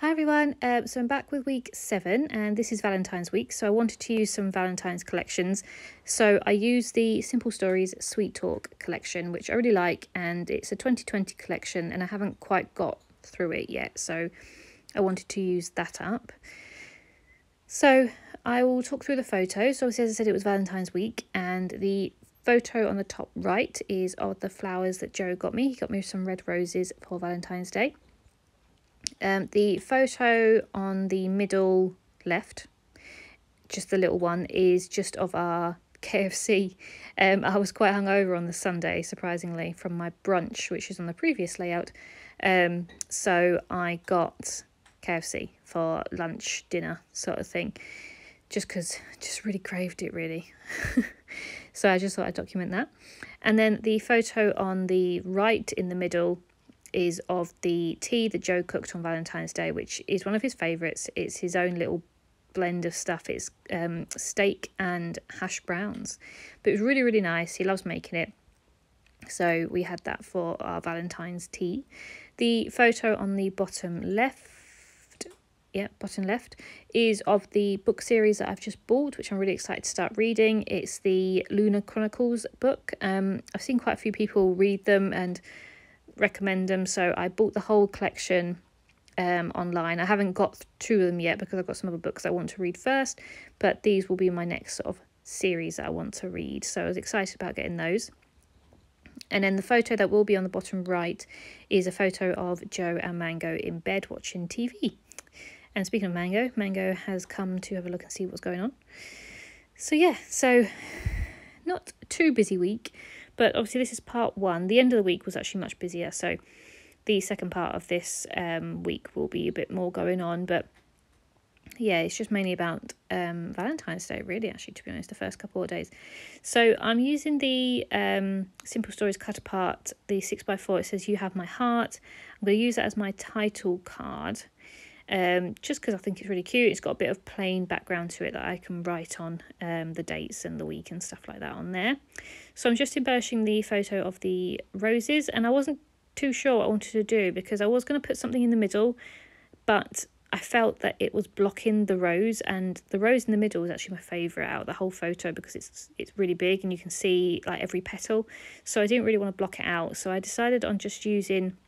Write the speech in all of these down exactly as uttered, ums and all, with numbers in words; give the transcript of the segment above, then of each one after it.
Hi everyone, um, so I'm back with week seven and this is Valentine's week, so I wanted to use some Valentine's collections. So I use the Simple Stories Sweet Talk collection, which I really like, and it's a twenty twenty collection and I haven't quite got through it yet, so I wanted to use that up. So I will talk through the photos. So obviously, as I said, it was Valentine's week and the photo on the top right is of the flowers that Joe got me. He got me some red roses for Valentine's Day. Um, the photo on the middle left, just the little one, is just of our K F C. Um, I was quite hungover on the Sunday, surprisingly, from my brunch, which is on the previous layout. Um, so I got K F C for lunch, dinner sort of thing, just because I just really craved it, really. So I just thought I'd document that. And then the photo on the right in the middle is of the tea that Joe cooked on Valentine's Day, which is one of his favourites. It's his own little blend of stuff. It's um, steak and hash browns. But it was really, really nice. He loves making it. So we had that for our Valentine's tea. The photo on the bottom left, yeah, bottom left, is of the book series that I've just bought, which I'm really excited to start reading. It's the Lunar Chronicles book. Um, I've seen quite a few people read them and recommend them, so I bought the whole collection um online. I haven't got two of them yet because I've got some other books I want to read first, but these will be my next sort of series that I want to read, so I was excited about getting those. And then the photo that will be on the bottom right is a photo of Joe and Mango in bed watching T V. And speaking of Mango, Mango has come to have a look and see what's going on. So yeah, so not too busy week. But obviously this is part one. The end of the week was actually much busier. So the second part of this um, week will be a bit more going on. But yeah, it's just mainly about um, Valentine's Day, really, actually, to be honest, the first couple of days. So I'm using the um, Simple Stories Cut Apart, the six by four. It says, "You Have My Heart." I'm going to use that as my title card, um, just because I think it's really cute. It's got a bit of plain background to it that I can write on um, the dates and the week and stuff like that on there. So I'm just embellishing the photo of the roses, and I wasn't too sure what I wanted to do because I was going to put something in the middle, but I felt that it was blocking the rose, and the rose in the middle is actually my favourite out of the whole photo because it's it's really big and you can see like every petal, so I didn't really want to block it out, so I decided on just using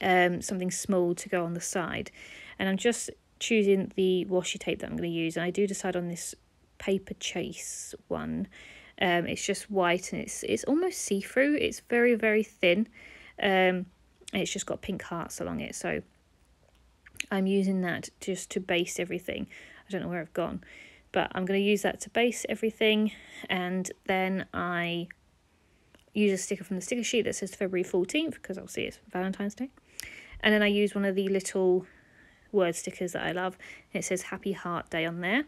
um something small to go on the side. And I'm just choosing the washi tape that I'm going to use, and I do decide on this paper chase one. Um it's just white and it's it's almost see-through. It's very, very thin, um and it's just got pink hearts along it, so I'm using that just to base everything. I don't know where I've gone, but I'm going to use that to base everything. And then I use a sticker from the sticker sheet that says February fourteenth because obviously it's Valentine's Day. And then I use one of the little word stickers that I love. It says Happy Heart Day on there.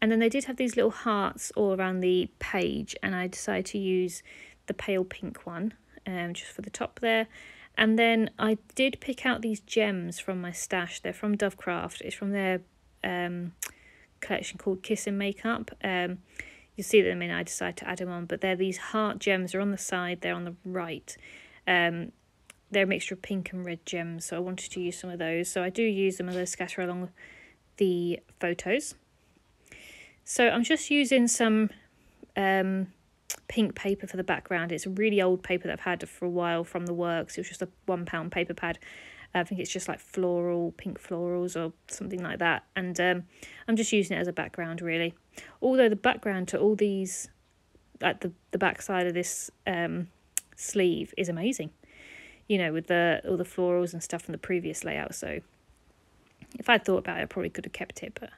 And then they did have these little hearts all around the page, and I decided to use the pale pink one um, just for the top there. And then I did pick out these gems from my stash. They're from Dovecraft. It's from their um, collection called Kiss and Makeup. Um, You'll see them in. I decided to add them on, but they're these heart gems. They're on the side, they're on the right. Um, they're a mixture of pink and red gems, so I wanted to use some of those. So I do use them as I scatter along the photos. So I'm just using some um, pink paper for the background. It's a really old paper that I've had for a while from the works. It was just a one pound paper pad. I think it's just like floral, pink florals or something like that. And um, I'm just using it as a background, really. Although the background to all these, like the, the back side of this um, sleeve is amazing. You know, with the all the florals and stuff from the previous layout. So if I'd thought about it, I probably could have kept it. But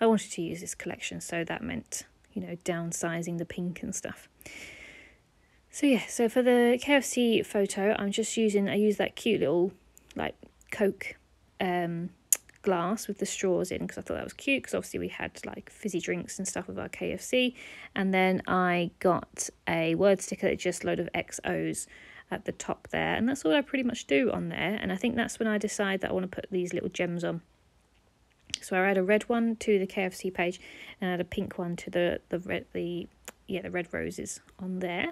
I wanted to use this collection. So that meant, you know, downsizing the pink and stuff. So yeah, so for the K F C photo, I'm just using, I use that cute little like Coke um glass with the straws in because I thought that was cute, because obviously we had like fizzy drinks and stuff with our K F C. And then I got a word sticker that just load of X Os at the top there, and that's all I pretty much do on there. And I think that's when I decide that I want to put these little gems on. So I add a red one to the K F C page and add a pink one to the the red the yeah the red roses on there.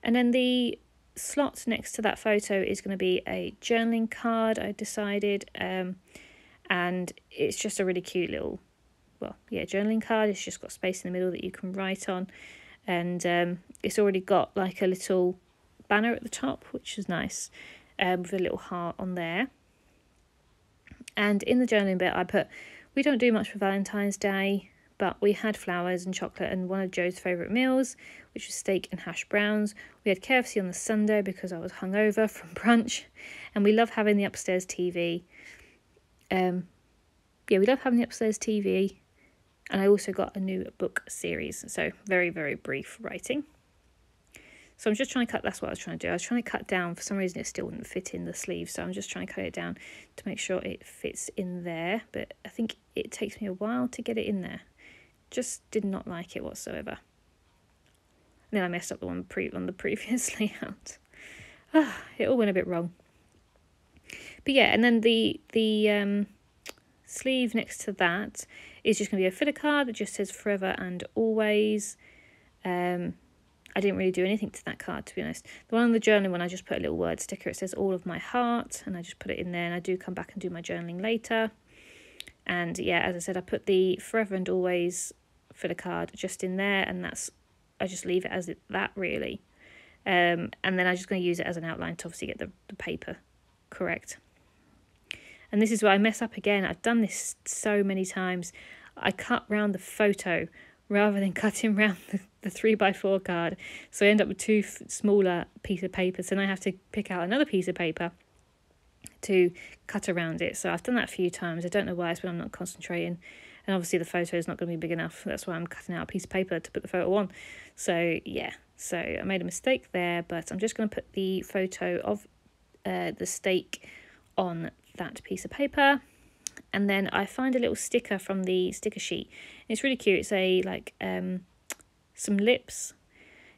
And then the slot next to that photo is going to be a journaling card, I decided, um, and it's just a really cute little, well, yeah, journaling card. It's just got space in the middle that you can write on, and um, it's already got like a little banner at the top, which is nice, um, with a little heart on there. And in the journaling bit, I put, we don't do much for Valentine's Day, but we had flowers and chocolate and one of Joe's favourite meals, which was steak and hash browns. We had K F C on the Sunday because I was hungover from brunch, and we love having the upstairs T V. Um, yeah, we love having the upstairs T V, and I also got a new book series, so very, very brief writing. So I'm just trying to cut, that's what I was trying to do. I was trying to cut down, for some reason it still wouldn't fit in the sleeve, so I'm just trying to cut it down to make sure it fits in there, but I think it takes me a while to get it in there. Just did not like it whatsoever. And then I messed up the one pre on the previous layout. Oh, it all went a bit wrong. But yeah, and then the, the um, sleeve next to that is just going to be a filler card that just says forever and always. Um... I didn't really do anything to that card, to be honest. The one on the journaling one, I just put a little word sticker. It says all of my heart, and I just put it in there, and I do come back and do my journaling later. And yeah, as I said, I put the forever and always for the card just in there, and that's, I just leave it as it, that really. Um, and then I'm just going to use it as an outline to obviously get the, the paper correct. And this is where I mess up again. I've done this so many times. I cut round the photo rather than cutting round the, the three by four card. So I end up with two smaller piece of paper. So then I have to pick out another piece of paper to cut around it. So I've done that a few times. I don't know why, it's when I'm not concentrating. And obviously the photo is not going to be big enough. That's why I'm cutting out a piece of paper to put the photo on. So yeah, so I made a mistake there, but I'm just going to put the photo of uh, the steak on that piece of paper. And then I find a little sticker from the sticker sheet. And it's really cute. It's a, like, um, some lips.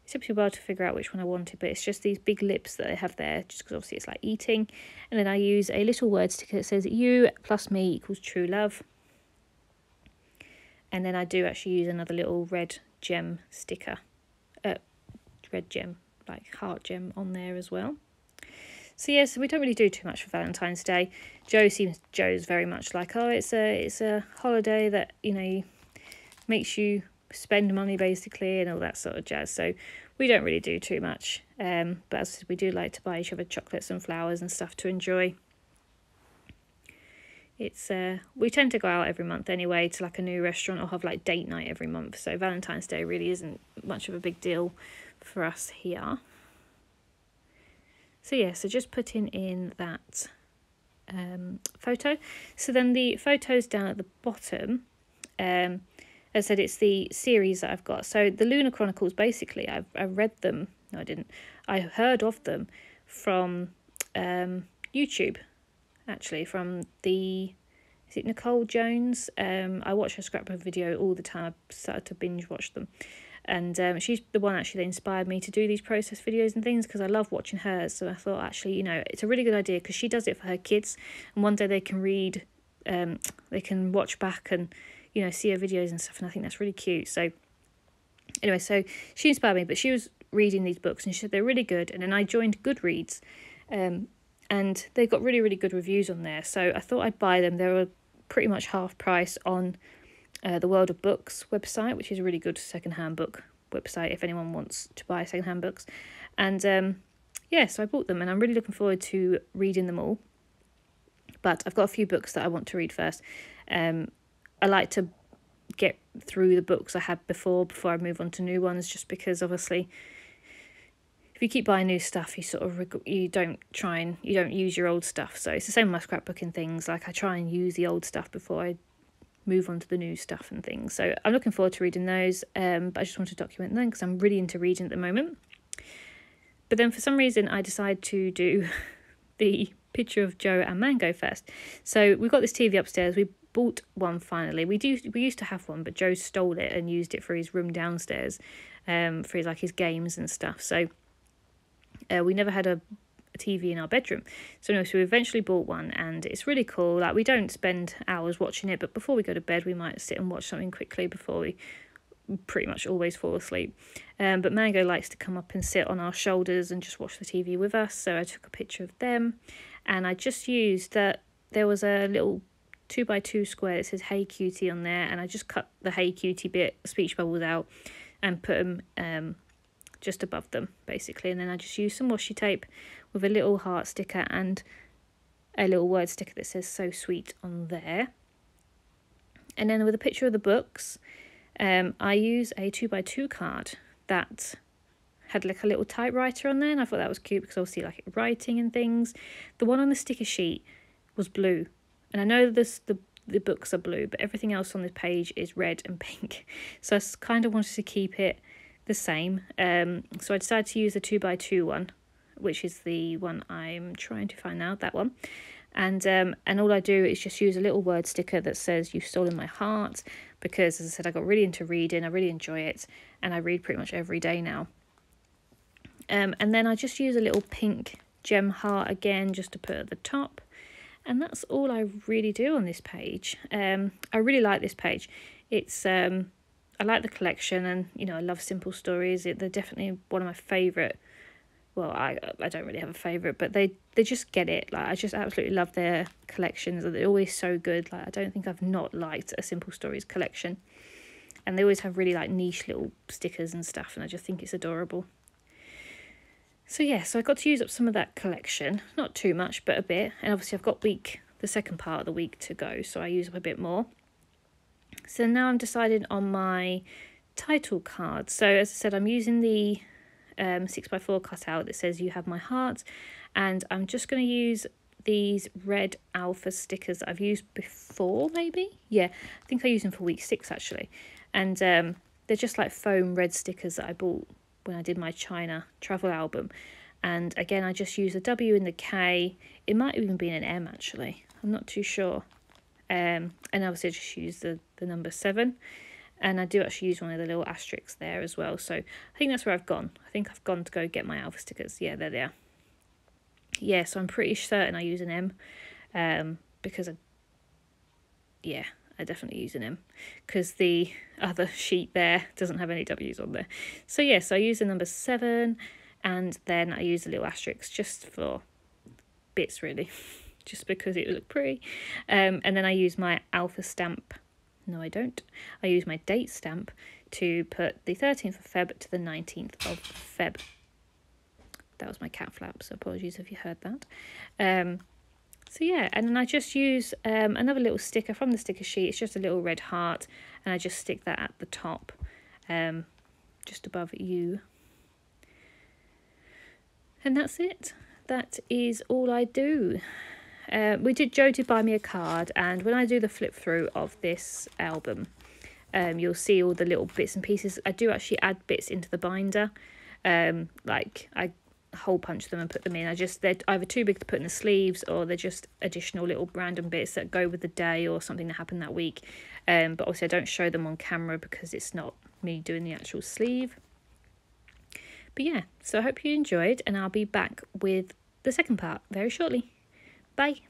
It took me a while to figure out which one I wanted, but it's just these big lips that they have there, just because obviously it's like eating. And then I use a little word sticker that says, you plus me equals true love. And then I do actually use another little red gem sticker. Uh, red gem, like heart gem on there as well. So yeah, so we don't really do too much for Valentine's Day. Joe seems, Joe's very much like, oh, it's a it's a holiday that, you know, makes you spend money basically and all that sort of jazz. So we don't really do too much. Um, but as I said, we do like to buy each other chocolates and flowers and stuff to enjoy. It's uh, we tend to go out every month anyway to like a new restaurant or have like date night every month. So Valentine's Day really isn't much of a big deal for us here. So yeah, so just putting in that um, photo. So then the photos down at the bottom, um, as I said, it's the series that I've got. So the Lunar Chronicles, basically, I've, I read them. No, I didn't. I heard of them from um, YouTube, actually, from the, is it Nicole Jones? Um, I watch her scrapbook video all the time. I've started to binge watch them. And um, she's the one actually that inspired me to do these process videos and things because I love watching hers. So I thought, actually, you know, it's a really good idea because she does it for her kids. And one day they can read, um, they can watch back and, you know, see her videos and stuff. And I think that's really cute. So anyway, so she inspired me, but she was reading these books and she said they're really good. And then I joined Goodreads um, and they got really, really good reviews on there. So I thought I'd buy them. They were pretty much half price on Uh, the World of Books website, which is a really good second-hand book website if anyone wants to buy second-hand books. And um, yeah, so I bought them and I'm really looking forward to reading them all. But I've got a few books that I want to read first. Um, I like to get through the books I had before, before I move on to new ones, just because obviously if you keep buying new stuff, you sort of, you don't try and, you don't use your old stuff. So it's the same with my scrapbooking things. Like I try and use the old stuff before I move on to the new stuff and things. So I'm looking forward to reading those, um, but I just want to document them because I'm really into reading at the moment. But then for some reason I decided to do the picture of Joe and Mango first. So we've got this T V upstairs. We bought one finally. We do. We used to have one, but Joe stole it and used it for his room downstairs, um, for his, like his games and stuff. So uh, we never had a A T V in our bedroom, so no, so we eventually bought one and it's really cool. Like we don't spend hours watching it, but before we go to bed we might sit and watch something quickly before we pretty much always fall asleep. Um, but Mango likes to come up and sit on our shoulders and just watch the T V with us. So I took a picture of them, and I just used that. There was a little two by two square that says "Hey Cutie" on there, and I just cut the "Hey Cutie" bit, speech bubbles out, and put them um just above them basically. And then I just used some washi tape with a little heart sticker and a little word sticker that says "So Sweet" on there. And then with a picture of the books, um, I use a two by two card that had like a little typewriter on there, and I thought that was cute because obviously like writing and things. The one on the sticker sheet was blue, and I know this the the books are blue, but everything else on this page is red and pink. So I kind of wanted to keep it the same. Um, so I decided to use the two by two one, which is the one I'm trying to find out, that one. And um, and all I do is just use a little word sticker that says "You've Stolen My Heart," because as I said, I got really into reading, I really enjoy it, and I read pretty much every day now. Um, and then I just use a little pink gem heart again just to put at the top. And that's all I really do on this page. Um, I really like this page. It's um, I like the collection, and you know I love Simple Stories. It, they're definitely one of my favourite. Well, I I don't really have a favourite, but they, they just get it. Like I just absolutely love their collections. They're always so good. Like I don't think I've not liked a Simple Stories collection, and they always have really like niche little stickers and stuff. And I just think it's adorable. So yeah, so I got to use up some of that collection, not too much, but a bit. And obviously I've got week, the second part of the week to go, so I use up a bit more. So now I'm deciding on my title card. So as I said, I'm using the um, six by four cutout that says "You Have My Heart." And I'm just going to use these red alpha stickers that I've used before, maybe? Yeah, I think I used them for week six, actually. And um, they're just like foam red stickers that I bought when I did my China travel album. And again, I just use a W and the K. It might have even been an M, actually. I'm not too sure. Um, and obviously I just use the, the number seven. And I do actually use one of the little asterisks there as well. So I think that's where I've gone. I think I've gone to go get my alpha stickers. Yeah, they're there. Yeah, so I'm pretty certain I use an M. Um, because, I, yeah, I definitely use an M, because the other sheet there doesn't have any W's on there. So yes, yeah, so I use the number seven, and then I use a little asterisk just for bits really, just because it would look pretty. Um, and then I use my alpha stamp. No, I don't. I use my date stamp to put the thirteenth of Feb to the nineteenth of Feb. That was my cat flap, so apologies if you heard that. Um, So yeah, and then I just use um, another little sticker from the sticker sheet. It's just a little red heart, and I just stick that at the top, um, just above "You." And that's it. That is all I do. Uh, we did, Joe did buy me a card, and when I do the flip through of this album, um, you'll see all the little bits and pieces. I do actually add bits into the binder, um, like I hole punch them and put them in. I just, they're either too big to put in the sleeves, or they're just additional little random bits that go with the day or something that happened that week. Um, but obviously I don't show them on camera because it's not me doing the actual sleeve. But yeah, so I hope you enjoyed, and I'll be back with the second part very shortly. Bye.